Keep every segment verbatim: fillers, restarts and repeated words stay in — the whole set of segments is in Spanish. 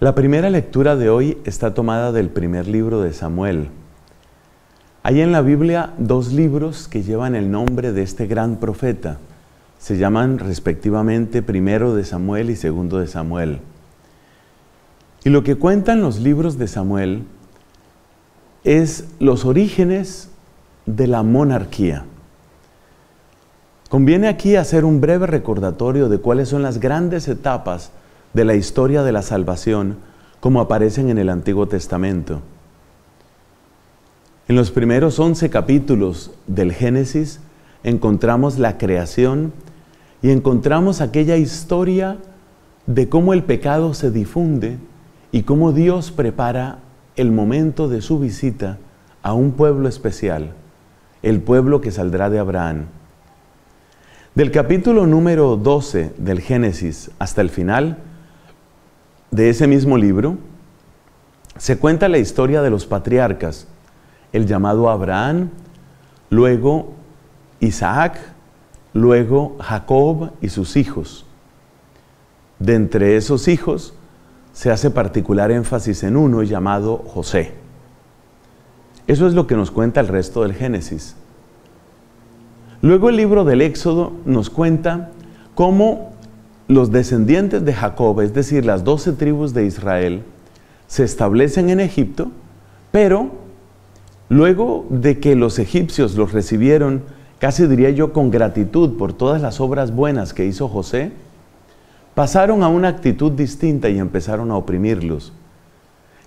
La primera lectura de hoy está tomada del primer libro de Samuel. Hay en la Biblia dos libros que llevan el nombre de este gran profeta. Se llaman respectivamente primero de Samuel y segundo de Samuel. Y lo que cuentan los libros de Samuel es los orígenes de la monarquía. Conviene aquí hacer un breve recordatorio de cuáles son las grandes etapas de la historia de la salvación, como aparecen en el Antiguo Testamento. En los primeros once capítulos del Génesis encontramos la creación y encontramos aquella historia de cómo el pecado se difunde y cómo Dios prepara el momento de su visita a un pueblo especial, el pueblo que saldrá de Abraham. Del capítulo número doce del Génesis hasta el final de ese mismo libro, se cuenta la historia de los patriarcas, el llamado Abraham, luego Isaac, luego Jacob y sus hijos. De entre esos hijos se hace particular énfasis en uno llamado José. Eso es lo que nos cuenta el resto del Génesis. Luego el libro del Éxodo nos cuenta cómo los descendientes de Jacob, es decir, las doce tribus de Israel, se establecen en Egipto, pero luego de que los egipcios los recibieron, casi diría yo con gratitud por todas las obras buenas que hizo José, pasaron a una actitud distinta y empezaron a oprimirlos.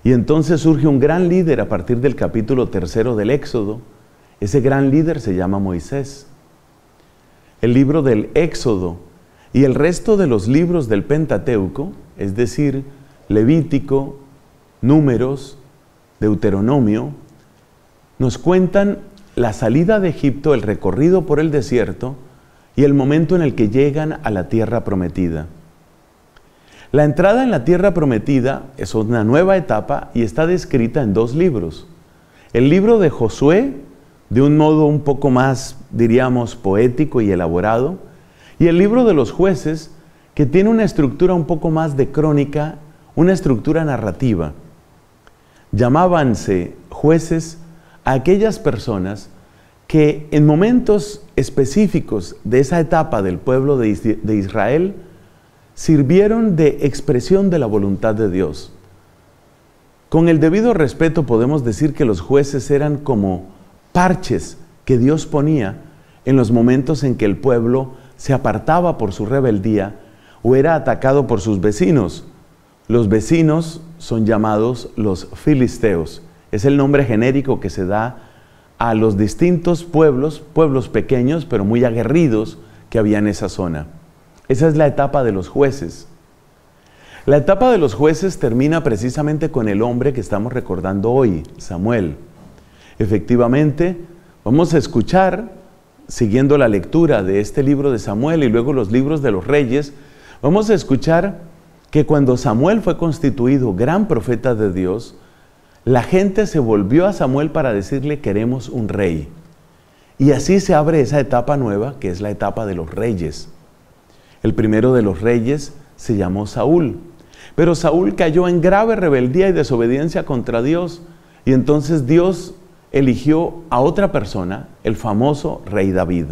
Y entonces surge un gran líder a partir del capítulo tercero del Éxodo. Ese gran líder se llama Moisés. El libro del Éxodo y el resto de los libros del Pentateuco, es decir, Levítico, Números, Deuteronomio, nos cuentan la salida de Egipto, el recorrido por el desierto y el momento en el que llegan a la tierra prometida. La entrada en la tierra prometida es una nueva etapa y está descrita en dos libros. El libro de Josué, de un modo un poco más, diríamos, poético y elaborado, y el libro de los jueces, que tiene una estructura un poco más de crónica, una estructura narrativa. Llamábanse jueces a aquellas personas que en momentos específicos de esa etapa del pueblo de Israel sirvieron de expresión de la voluntad de Dios. Con el debido respeto podemos decir que los jueces eran como parches que Dios ponía en los momentos en que el pueblo se apartaba por su rebeldía o era atacado por sus vecinos. Los vecinos son llamados los filisteos. Es el nombre genérico que se da a los distintos pueblos, pueblos pequeños pero muy aguerridos que había en esa zona. Esa es la etapa de los jueces. La etapa de los jueces termina precisamente con el hombre que estamos recordando hoy, Samuel. Efectivamente, vamos a escuchar, siguiendo la lectura de este libro de Samuel y luego los libros de los reyes, vamos a escuchar que cuando Samuel fue constituido gran profeta de Dios, la gente se volvió a Samuel para decirle: queremos un rey. Y así se abre esa etapa nueva, que es la etapa de los reyes. El primero de los reyes se llamó Saúl, pero Saúl cayó en grave rebeldía y desobediencia contra Dios, y entonces Dios eligió a otra persona, el famoso rey David.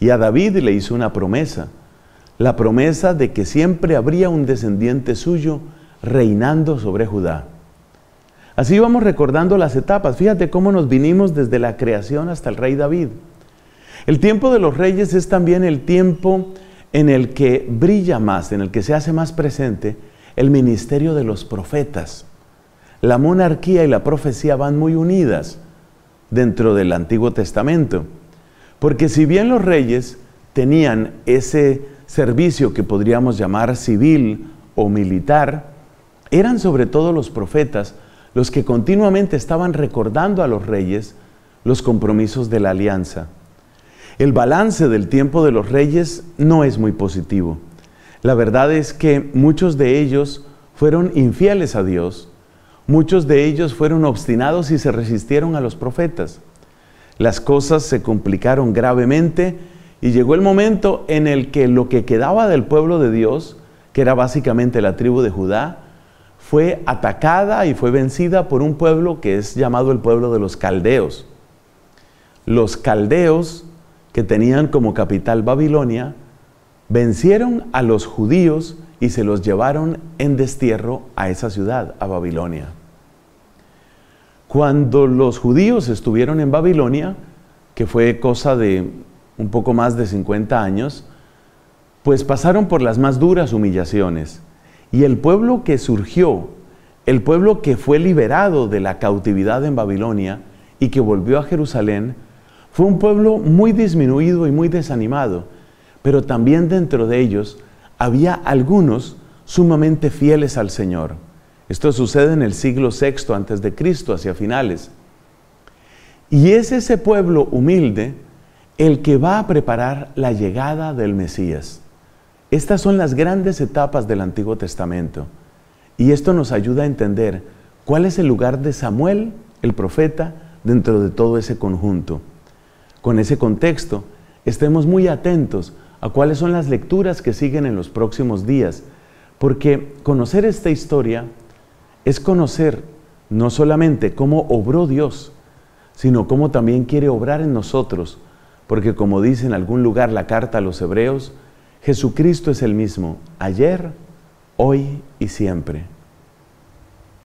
Y a David le hizo una promesa, la promesa de que siempre habría un descendiente suyo reinando sobre Judá. Así vamos recordando las etapas. Fíjate cómo nos vinimos desde la creación hasta el rey David. El tiempo de los reyes es también el tiempo en el que brilla más, en el que se hace más presente el ministerio de los profetas. La monarquía y la profecía van muy unidas dentro del Antiguo Testamento, porque si bien los reyes tenían ese servicio que podríamos llamar civil o militar, eran sobre todo los profetas los que continuamente estaban recordando a los reyes los compromisos de la alianza. El balance del tiempo de los reyes no es muy positivo. La verdad es que muchos de ellos fueron infieles a Dios. Muchos de ellos fueron obstinados y se resistieron a los profetas. Las cosas se complicaron gravemente y llegó el momento en el que lo que quedaba del pueblo de Dios, que era básicamente la tribu de Judá, fue atacada y fue vencida por un pueblo que es llamado el pueblo de los caldeos. Los caldeos, que tenían como capital Babilonia, vencieron a los judíos y se los llevaron en destierro a esa ciudad, a Babilonia. Cuando los judíos estuvieron en Babilonia, que fue cosa de un poco más de cincuenta años, pues pasaron por las más duras humillaciones. Y el pueblo que surgió, el pueblo que fue liberado de la cautividad en Babilonia y que volvió a Jerusalén, fue un pueblo muy disminuido y muy desanimado, pero también dentro de ellos había algunos sumamente fieles al Señor. Esto sucede en el siglo sexto antes de Cristo, hacia finales. Y es ese pueblo humilde el que va a preparar la llegada del Mesías. Estas son las grandes etapas del Antiguo Testamento. Y esto nos ayuda a entender cuál es el lugar de Samuel, el profeta, dentro de todo ese conjunto. Con ese contexto, estemos muy atentos a cuáles son las lecturas que siguen en los próximos días, porque conocer esta historia es conocer no solamente cómo obró Dios, sino cómo también quiere obrar en nosotros, porque como dice en algún lugar la carta a los hebreos, Jesucristo es el mismo ayer, hoy y siempre.